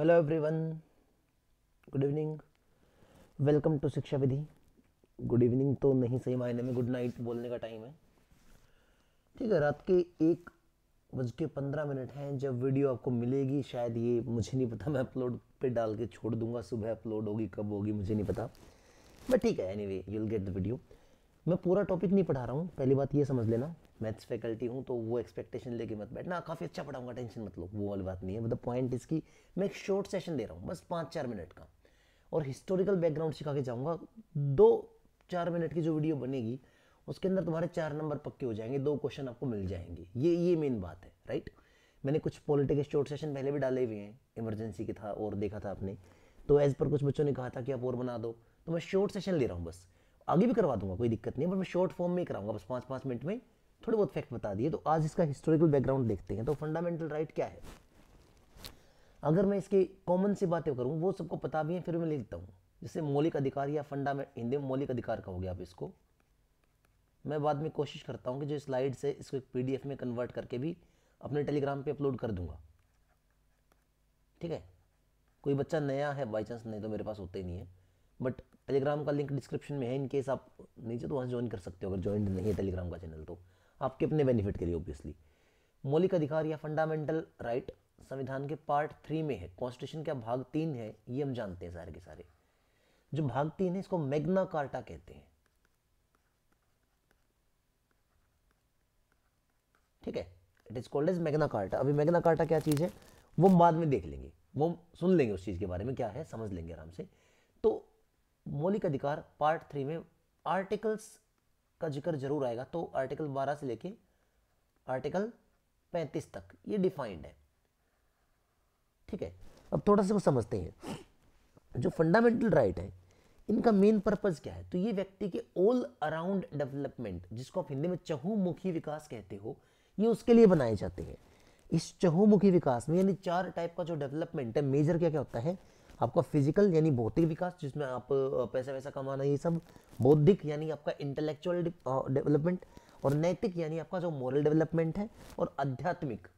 Hello everyone, good evening, welcome to Shiksha Vidhi. Good evening तो नहीं, सही मायने में गुड नाइट बोलने का टाइम है। ठीक है, रात के 1:15 हैं जब वीडियो आपको मिलेगी। शायद ये मुझे नहीं पता, मैं अपलोड पे डाल के छोड़ दूंगा। सुबह अपलोड होगी, कब होगी मुझे नहीं पता, बट ठीक है, anyway you will get the video. मैं पूरा टॉपिक नहीं पढ़ा रहा हूँ, पहली बात ये समझ लेना। मैथ्स फैकल्टी हूँ तो वो एक्सपेक्टेशन लेके मत बैठना काफ़ी अच्छा पढ़ाऊंगा, टेंशन मत लो, वो वाली बात नहीं है। मतलब पॉइंट इसकी, मैं एक शॉर्ट सेशन दे रहा हूँ, बस 5-4 मिनट का, और हिस्टोरिकल बैकग्राउंड सिखा के जाऊँगा। 2-4 मिनट की जो वीडियो बनेगी उसके अंदर तुम्हारे 4 नंबर पक्के हो जाएंगे, 2 क्वेश्चन आपको मिल जाएंगे। ये मेन बात है, राइट। मैंने कुछ पॉलिटिक्स शॉर्ट सेशन पहले भी डाले हुए हैं, इमरजेंसी के था और देखा था आपने, तो एज पर कुछ बच्चों ने कहा था कि आप और बना दो, तो मैं शॉर्ट सेशन ले रहा हूँ। बस आगे भी करवा दूंगा, कोई दिक्कत नहीं है, बट मैं शॉर्ट फॉर्म में कराऊंगा। बस 5-5 मिनट में थोड़े बहुत फैक्ट बता दिए। तो आज इसका हिस्टोरिकल बैकग्राउंड देखते हैं। तो फंडामेंटल राइट क्या है, अगर मैं इसके कॉमन सी बातें करूं, वो सबको पता भी है, फिर मैं लिखता हूं। जैसे मौलिक अधिकार या फंडामेंटल, हिंदी में मौलिक अधिकार कहोगे आप इसको। मैं बाद में कोशिश करता हूँ कि जो स्लाइड्स है इसको एक PDF में कन्वर्ट करके भी अपने टेलीग्राम पर अपलोड कर दूंगा। ठीक है, कोई बच्चा नया है बाई चांस, नहीं तो मेरे पास होते ही नहीं है, बट टेलीग्राम का लिंक डिस्क्रिप्शन में है, इन केस आप नीचे तो वहाँ ज्वाइन कर सकते हो। अगर ज्वाइन नहीं है टेलीग्राम का चैनल तो आपके अपने बेनिफिट के लिए ऑब्वियसली। मौलिक अधिकार या फंडामेंटल राइट संविधान के पार्ट 3 में है, कॉन्स्टिट्यूशन का भाग 3 है, ये हम जानते हैं सारे के सारे। जो भाग 3 है इसको मैग्ना कार्टा कहते हैं। ठीक है, it is called as Magna Carta. अभी मैग्ना कार्टा क्या चीज है वो हम बाद में देख लेंगे, वो हम सुन लेंगे उस चीज के बारे में क्या है, समझ लेंगे आराम से। तो मौलिक अधिकार पार्ट 3 में आर्टिकल्स का जिक्र जरूर आएगा, तो आर्टिकल 12 से लेके आर्टिकल 35 तक ये डिफाइंड है। ठीक है, अब थोड़ा सा समझते हैं। जो फंडामेंटल राइट है इनका मेन पर्पस क्या है, तो ये व्यक्ति के ऑल अराउंड डेवलपमेंट, जिसको आप हिंदी में चहुमुखी विकास कहते हो, ये उसके लिए बनाए जाते हैं। इस चहुमुखी विकास में यानी 4 टाइप का जो डेवलपमेंट है, मेजर क्या क्या होता है आपका, फिजिकल यानी भौतिक विकास, जिसमें आप पैसा वैसा कमाना ये सब, बौद्धिक यानी आपका इंटेलेक्चुअल डेवलपमेंट, और नैतिक यानी आपका जो मॉरल डेवलपमेंट है, और आध्यात्मिक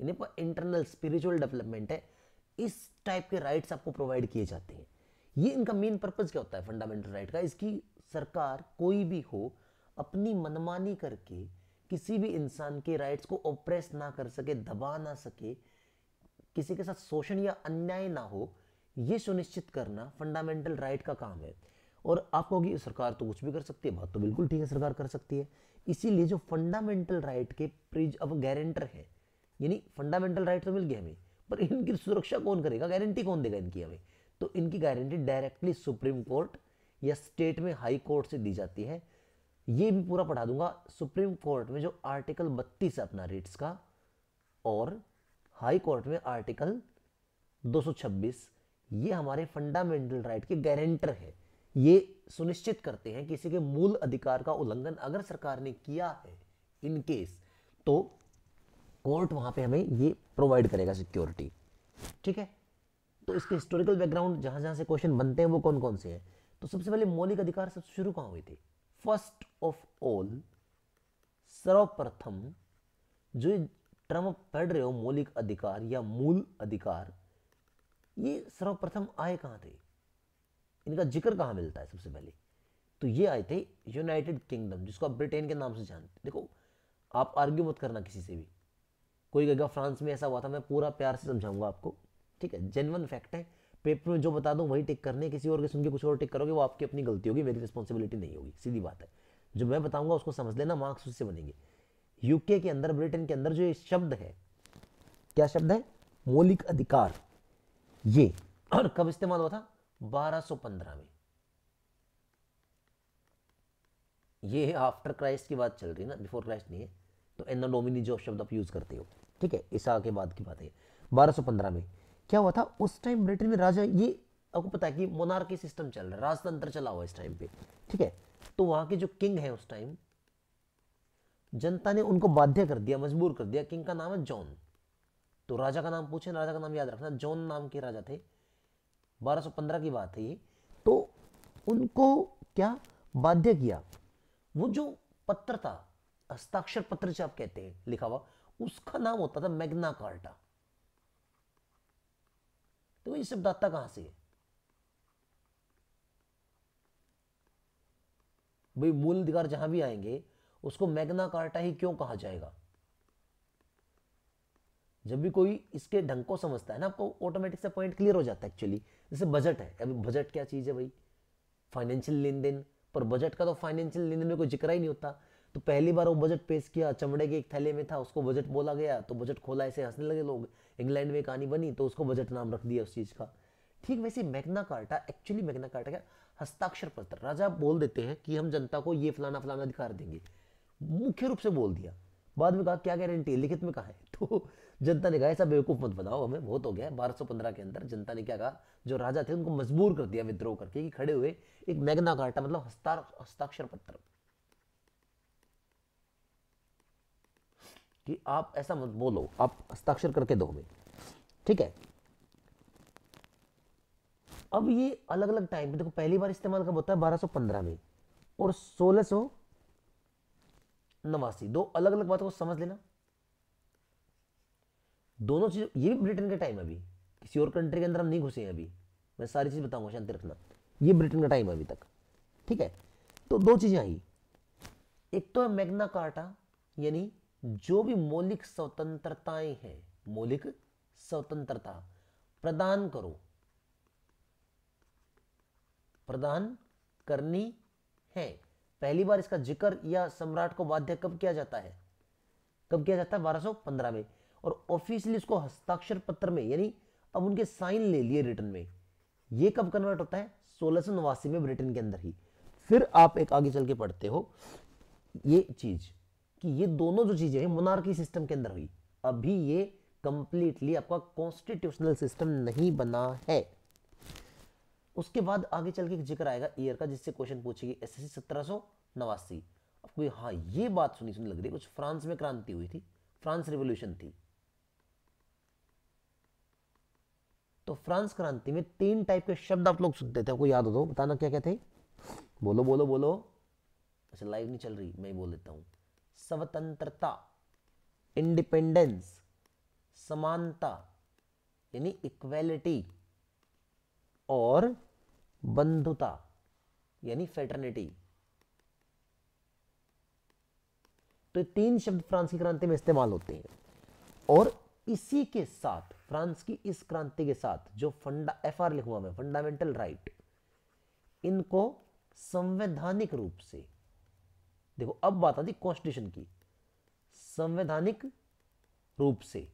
यानी आपका इंटरनल स्पिरिचुअल डेवलपमेंट है। इस टाइप के राइट्स आपको प्रोवाइड किए जाते हैं। ये इनका मेन पर्पज़ क्या होता है फंडामेंटल राइट का, इसकी सरकार कोई भी हो अपनी मनमानी करके किसी भी इंसान के राइट्स को ऑप्रेस ना कर सके, दबा ना सके, किसी के साथ शोषण या अन्याय ना हो, ये सुनिश्चित करना फंडामेंटल राइट का काम है। और आप कहोगे सरकार तो कुछ भी कर सकती है, बात तो बिल्कुल ठीक है, सरकार कर सकती है। इसीलिए जो फंडामेंटल राइट के अब गारंटर है, यानी फंडामेंटल राइट तो मिल गया हमें, पर इनकी सुरक्षा कौन करेगा, गारंटी कौन देगा इनकी हमें, तो इनकी गारंटी डायरेक्टली सुप्रीम कोर्ट या स्टेट में हाई कोर्ट से दी जाती है। ये भी पूरा पढ़ा दूंगा। सुप्रीम कोर्ट में जो आर्टिकल 32 है अपना रिट्स का, और हाई कोर्ट में आर्टिकल 226, ये हमारे फंडामेंटल राइट के गारंटर है। ये सुनिश्चित करते हैं किसी के मूल अधिकार का उल्लंघन अगर सरकार ने किया है इन केस, तो कोर्ट वहां पे हमें ये प्रोवाइड करेगा सिक्योरिटी। ठीक है, तो इसके हिस्टोरिकल बैकग्राउंड, जहां जहां से क्वेश्चन बनते हैं वो कौन कौन से हैं, तो सबसे पहले मौलिक अधिकार सबसे शुरू कहां हुए थे, फर्स्ट ऑफ ऑल, सर्वप्रथम जो टर्म पढ़ रहे हो मौलिक अधिकार या मूल अधिकार, ये सर्वप्रथम आए कहाँ थे, इनका जिक्र कहाँ मिलता है सबसे पहले, तो ये आए थे यूनाइटेड किंगडम, जिसको आप ब्रिटेन के नाम से जानते। देखो आप आर्ग्यू मत करना किसी से भी, कोई कहेगा फ्रांस में ऐसा हुआ था, मैं पूरा प्यार से समझाऊंगा आपको। ठीक है, जेन्युइन फैक्ट है, पेपर में जो बता दूं वही टिक करने, किसी और के सुन के कुछ और टिक करोगे वो आपकी अपनी गलती होगी, मेरी रिस्पॉन्सिबिलिटी नहीं होगी, सीधी बात है। जो मैं बताऊँगा उसको समझ लेना, मार्क्स उससे बनेंगे। यूके के अंदर, ब्रिटेन के अंदर जो ये शब्द है, क्या शब्द है, मौलिक अधिकार, ये और कब इस्तेमाल हुआ था, 1215 में। ये आफ्टर क्राइस्ट की बात चल रही है ना, बिफोर क्राइस्ट नहीं है, तो एन्ना डोमिनी जो शब्द आप यूज करते हो, ठीक है, ईसा के बाद की बात है। 1215 में क्या हुआ था, उस टाइम ब्रिटेन में राजा, ये आपको पता है कि मोनार्की सिस्टम चल रहा है, राजतंत्र चला हुआ इस टाइम पे। ठीक है, तो वहां के जो किंग है उस टाइम, जनता ने उनको बाध्य कर दिया, मजबूर कर दिया। किंग का नाम है जॉन, तो राजा का नाम पूछे, राजा का नाम याद रखना, जॉन नाम के राजा थे, 1215 की बात है ये। तो उनको क्या बाध्य किया, वो जो पत्र था, हस्ताक्षर पत्र जो आप कहते हैं लिखा हुआ, उसका नाम होता था मैग्ना कार्टा। तो ये शब्दात्ता कहां से है भाई? मूल अधिकार जहां भी आएंगे उसको मैग्ना कार्टा ही क्यों कहा जाएगा? जब भी कोई इसके ढंग को समझता है ना, आपको ऑटोमेटिक से पॉइंट क्लियर हो जाता है। एक्चुअली जैसे बजट है, अभी बजट क्या चीज है भाई? फाइनेंशियल लेन देन। पर बजट का तो फाइनेंशियल लेन देन में कोई जिक्र ही नहीं होता। तो पहली बार वो बजट पेश किया, चमड़े के एक थैले में था, उसको बजट बोला गया, तो बजट खोला, ऐसे हंसने लगे लोग। इंग्लैंड में कहानी बनी तो उसको बजट नाम रख दिया उस चीज का। ठीक वैसे Magna Carta, actually Magna Carta क्या? हस्ताक्षर पत्र। राजा बोल देते हैं कि हम जनता को ये फलाना फलाना अधिकार देंगे, मुख्य रूप से बोल दिया, बाद में कहा क्या गारंटी है, लिखित में कहा है? तो जनता ने कहा ऐसा बेवकूफ मत बनाओ हमें, बहुत हो गया। 1215 के अंदर जनता ने क्या कहा, जो राजा थे उनको मजबूर कर दिया विद्रोह करके कि खड़े हुए एक मैग्ना कार्टा, मतलब हस्ताक्षर पत्र, कि आप ऐसा मत बोलो, आप हस्ताक्षर करके दो हमें। ठीक है, अब ये अलग अलग टाइम पे देखो, पहली बार इस्तेमाल कब होता है? 1215 में और 1689। दो अलग अलग बातों को समझ लेना, दोनों चीज। ये भी ब्रिटेन का टाइम, अभी किसी और कंट्री के अंदर हम नहीं घुसे हैं, अभी मैं सारी चीज बताऊंगा, शांति रखना। ये ब्रिटेन का टाइम अभी तक, ठीक है। तो दो चीजें आई, एक तो है मैग्ना कार्टा, यानी जो भी मौलिक स्वतंत्रताएं हैं, मौलिक स्वतंत्रता प्रदान करो, प्रदान करनी है। पहली बार इसका जिक्र या सम्राट को बाध्य कब किया जाता है? कब किया जाता है? 1215 में। और ऑफिशियली इसको हस्ताक्षर पत्र में, यानी अब उनके साइन ले लिए रिटर्न में। यह कब कन्वर्ट होता है? 1689 में ब्रिटेन के अंदर ही। फिर आप एक आगे चल के पढ़ते हो ये चीज कि ये दोनों जो चीजें हैं मोनार्की सिस्टम के अंदर हुई। अभी ये कंप्लीटली आपका कॉन्स्टिट्यूशनल सिस्टम नहीं बना है। उसके बाद आगे चल के जिक्र आएगा ईयर का, जिससे क्वेश्चन पूछेगी एसएससी 1789। आपको हाँ ये बात सुनी सुनी लग रही है कुछ, फ्रांस में क्रांति हुई थी, फ्रांस रिवोल्यूशन थी। तो फ्रांस क्रांति में 3 टाइप के शब्द आप लोग सुनते थे, आपको याद हो तो बताना क्या क्या थे। बोलो बोलो बोलो, अच्छा लाइव नहीं चल रही, मैं बोल देता हूं। स्वतंत्रता, इंडिपेंडेंस, समानता यानी इक्वेलिटी, और बंधुता यानी फ्रेटर्निटी। तो 3 शब्द फ्रांस की क्रांति में इस्तेमाल होते हैं। और इसी के साथ, फ्रांस की इस क्रांति के साथ जो एफआर लिखूंगा मैं, फंडामेंटल राइट, इनको संवैधानिक रूप से, देखो अब बात आती कॉन्स्टिट्यूशन की, संवैधानिक रूप से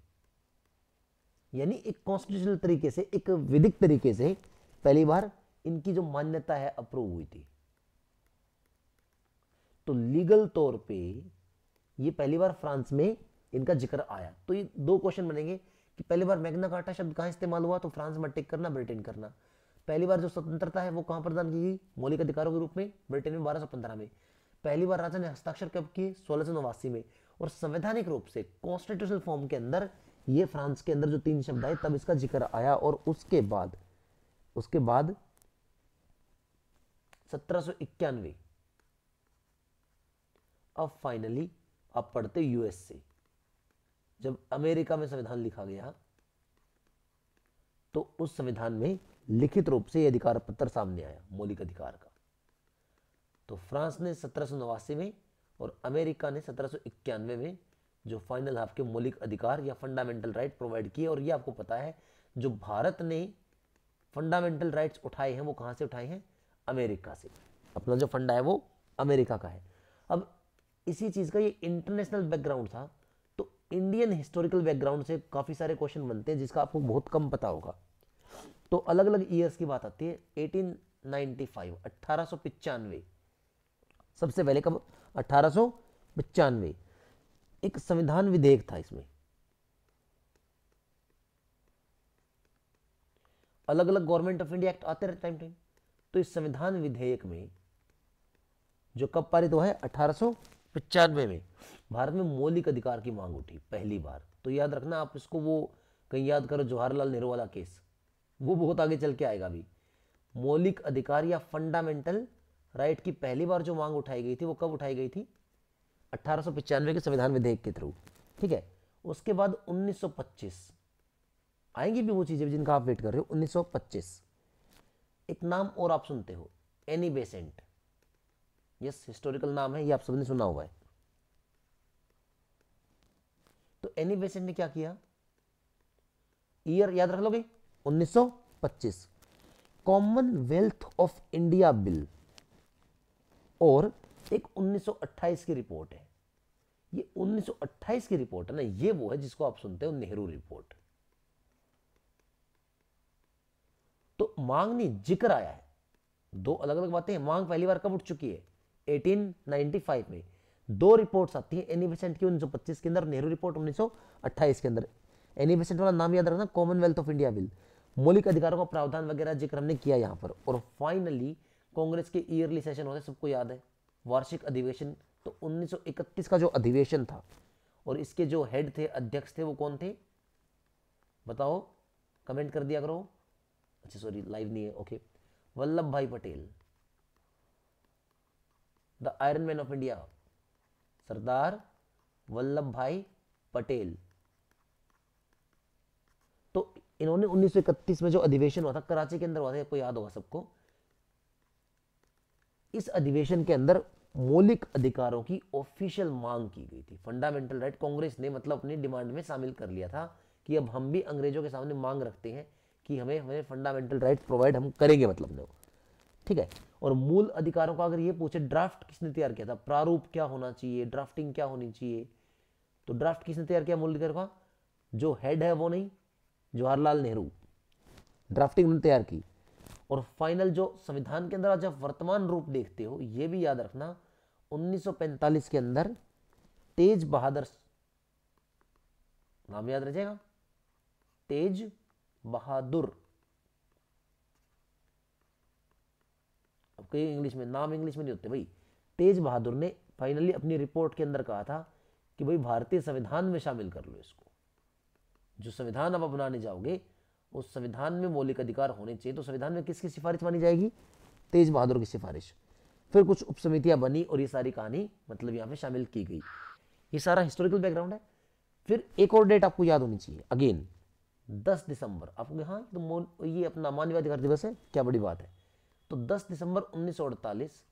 यानी एक कॉन्स्टिट्यूशनल तरीके से, एक विधिक तरीके से पहली बार इनकी जो मान्यता है अप्रूव हुई थी। तो लीगल तौर पे ये पहली बार फ्रांस में इनका जिक्र आया। तो ये 2 क्वेश्चन बनेंगे कि पहली बार मैग्ना कार्टा शब्द कहां इस्तेमाल हुआ? तो फ्रांस में टिक करना, ब्रिटेन करना। पहली बार जो स्वतंत्रता है वो कहां प्रदान की गई? मौलिक अधिकारों के रूप में, ब्रिटेन में 1215 में। पहली बार राजा ने हस्ताक्षर कब किए? 1689 में। और संवैधानिक रूप से कॉन्स्टिट्यूशनल फॉर्म के अंदर ये फ्रांस के अंदर जो 3 शब्द आए तब इसका जिक्र आया। और उसके बाद 1791 अब फाइनली आप पढ़ते यूएस से, जब अमेरिका में संविधान लिखा गया तो उस संविधान में लिखित रूप से यह अधिकार पत्र सामने आया मौलिक अधिकार का। तो फ्रांस ने 1789 में और अमेरिका ने 1791 में जो फाइनल हाफ के मौलिक अधिकार या फंडामेंटल राइट प्रोवाइड किए। और ये आपको पता है जो भारत ने फंडामेंटल राइट्स उठाए हैं वो कहाँ से उठाए हैं? अमेरिका से। अपना जो फंडा है वो अमेरिका का है। अब इसी चीज़ का ये इंटरनेशनल बैकग्राउंड था, तो इंडियन हिस्टोरिकल बैकग्राउंड से काफ़ी सारे क्वेश्चन बनते हैं जिसका आपको बहुत कम पता होगा। तो अलग अलग ईयर्स की बात आती है। 1895, 1895 सबसे पहले कब? 1895 एक संविधान विधेयक था। इसमें अलग अलग गवर्नमेंट ऑफ इंडिया एक्ट आते रहते टाइम। तो इस संविधान विधेयक में जो कब पारित हुआ है? 1895 में। भारत में मौलिक अधिकार की मांग उठी पहली बार। तो याद रखना आप इसको, वो कहीं याद करो जवाहरलाल नेहरू वाला केस, वो बहुत आगे चल के आएगा। भी मौलिक अधिकार या फंडामेंटल राइट की पहली बार जो मांग उठाई गई थी वो कब उठाई गई थी? 1895 के संविधान विधेयक के थ्रू। ठीक है, उसके बाद 1925 आएंगी भी वो चीज़ें जिनका आप वेट कर रहे हो। 1925 एक नाम और आप सुनते हो, एनी बेसेंट। यस, हिस्टोरिकल नाम है, ये आप सबने सुना हुआ है। तो एनी बेसेंट ने क्या किया, ईयर याद रख लोगे 1925, कॉमनवेल्थ ऑफ इंडिया बिल और एक 1928 की रिपोर्ट है। ये 1928 की रिपोर्ट है ना, ये वो है जिसको आप सुनते हो नेहरू रिपोर्ट। तो मांग नहीं, जिक्र आया है। दो अलग अलग बातें हैं। मांग पहली बार कब उठ चुकी है, 1895 में। दो रिपोर्ट्स आती हैं, एनी बेसेंट की 1925 के अंदर, नेहरू रिपोर्ट 1928 के अंदर। एनी बेसेंट वाला नाम याद रखना, कॉमनवेल्थ ऑफ इंडिया बिल, मौलिक अधिकारों का प्रावधान वगैरह जिक्र हमने किया यहाँ पर। और फाइनली कांग्रेस के ईयरली सेशन होते, सबको याद है, वार्षिक अधिवेशन। तो 1931 का जो अधिवेशन था, और इसके जो हेड थे, अध्यक्ष थे, वो कौन थे बताओ, कमेंट कर दिया करो। अच्छा सॉरी, लाइव नहीं है, okay. Vallabhbhai Patel, the iron man of India, Sardar Vallabhbhai Patel. तो इन्होंने 1931 में जो अधिवेशन हुआ था, कराची के अंदर हुआ था, आपको याद होगा सबको। इस अधिवेशन के अंदर मौलिक अधिकारों की ऑफिशियल मांग की गई थी, फंडामेंटल राइट। कांग्रेस ने मतलब अपनी डिमांड में शामिल कर लिया था कि अब हम भी अंग्रेजों के सामने मांग रखते हैं कि हमें हमें फंडामेंटल राइट प्रोवाइड हम करेंगे, मतलब ना, ठीक है। और मूल अधिकारों का अगर ये पूछे, ड्राफ्ट किसने तैयार किया था, प्रारूप क्या होना चाहिए, ड्राफ्टिंग क्या होनी चाहिए, तो ड्राफ्ट किसने तैयार किया मूल अधिकारों का, जो हेड है वो नहीं, जवाहरलाल नेहरू ड्राफ्टिंग उन्होंने तैयार की। और फाइनल जो संविधान के अंदर आज आप वर्तमान रूप देखते हो, ये भी याद रखना, 1945 के अंदर तेज बहादुर, नाम याद रह जाएगा, तेज बहादुर। अब कई इंग्लिश में नाम इंग्लिश में नहीं होते भाई। तेज बहादुर ने फाइनली अपनी रिपोर्ट के अंदर कहा था कि भाई भारतीय संविधान में शामिल कर लो इसको। जो संविधान आप अपनाने जाओगे उस संविधान में मौलिक अधिकार होने चाहिए। तो संविधान में किसकी सिफारिश मानी जाएगी, तेज बहादुर की सिफारिश। फिर कुछ उपसमितियां बनी और ये सारी कहानी मतलब यहाँ पे शामिल की गई। ये सारा हिस्टोरिकल बैकग्राउंड है। फिर एक और डेट आपको याद होनी चाहिए, अगेन 10 दिसंबर। आपको हाँ, तो ये अपना मानवाधिकार दिवस है, क्या बड़ी बात है। तो 10 दिसंबर 1948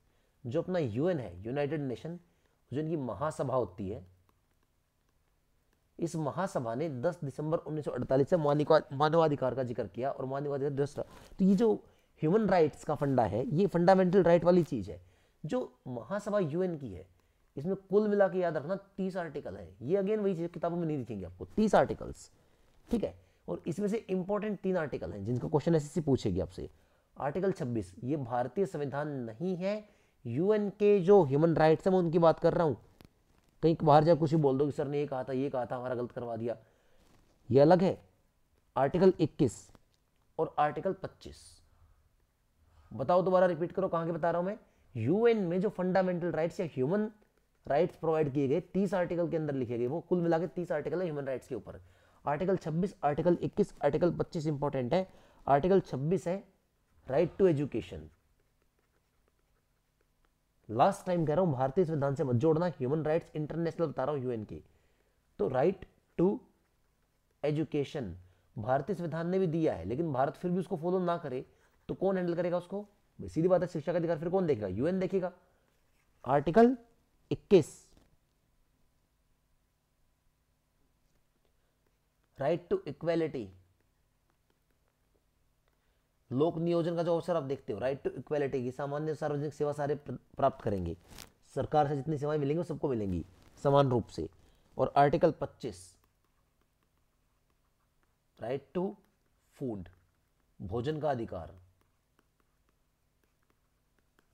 जो अपना यूएन है, यूनाइटेड नेशन, जो इनकी महासभा होती है, इस महासभा ने 10 दिसंबर 1948 से मानवाधिकार का जिक्र किया और मानवाधिकार दिवस। तो ये जो ह्यूमन राइट्स का फंडा है, ये फंडामेंटल राइट वाली चीज़ है जो महासभा यूएन की है। इसमें कुल मिला के याद रखना 30 आर्टिकल है। ये अगेन वही चीज़, किताबों में नहीं दिखेंगे आपको, 30 आर्टिकल्स, ठीक है। और इसमें से इंपॉर्टेंट 3 आर्टिकल हैं जिनका क्वेश्चन एसएससी पूछेगी आपसे। आर्टिकल 26, ये भारतीय संविधान नहीं है, यूएन के जो ह्यूमन राइट्स है मैं उनकी बात कर रहा हूँ। कहीं बाहर जाकर कुछ भी बोल दो कि सर ने ये कहा था, ये कहा था, हमारा गलत करवा दिया, ये अलग है। आर्टिकल 21 और आर्टिकल 25, बताओ दोबारा, रिपीट करो, कहाँ के बता रहा हूँ मैं। यूएन में जो फंडामेंटल राइट्स या ह्यूमन राइट्स प्रोवाइड किए गए 30 आर्टिकल के अंदर लिखे गए, वो कुल मिला के 30 आर्टिकल है ह्यूमन राइट्स के ऊपर। आर्टिकल 26, आर्टिकल 21, आर्टिकल 25 इंपॉर्टेंट है। आर्टिकल 26 है right to education. Last time कह रहा हूं, भारतीय संविधान से मत जोड़ना, ह्यूमन राइट्स इंटरनेशनल बता रहा हूं, यूएन के। तो राइट टू एजुकेशन भारतीय संविधान ने भी दिया है, लेकिन भारत फिर भी उसको फॉलो ना करे तो कौन हैंडल करेगा उसको, सीधी बात है, शिक्षा का अधिकार फिर कौन देखेगा, यूएन देखेगा। आर्टिकल 21 राइट टू इक्वेलिटी, लोक नियोजन का जो अवसर आप देखते हो, राइट टू इक्वेलिटी की, सामान्य सार्वजनिक सेवा सारे प्राप्त करेंगे, सरकार से जितनी सेवाएं मिलेंगी वो सबको मिलेंगी समान रूप से। और आर्टिकल 25 राइट टू फूड, भोजन का अधिकार,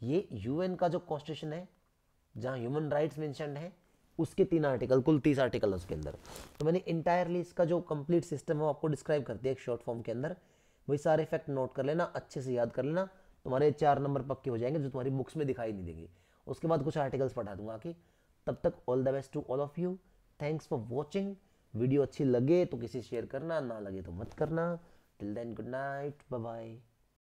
ये यूएन का जो कॉन्स्टिट्यूशन है जहां ह्यूमन राइट्स मेंशन्ड है, उसके 3 आर्टिकल, कुल 30 आर्टिकल है उसके अंदर। तो मैंने इंटायरली इसका जो कंप्लीट सिस्टम है आपको डिस्क्राइब कर दिया एक शॉर्ट फॉर्म के अंदर। वही सारे फैक्ट नोट कर लेना, अच्छे से याद कर लेना, तुम्हारे 4 नंबर पक्के हो जाएंगे जो तुम्हारी बुक्स में दिखाई नहीं देंगे। उसके बाद कुछ आर्टिकल्स पढ़ा दूंगा आके। तब तक all the best to all of you, thanks for watching. Video अच्छी लगे तो किसी शेयर करना, ना लगे तो मत करना। Till then good night, bye bye.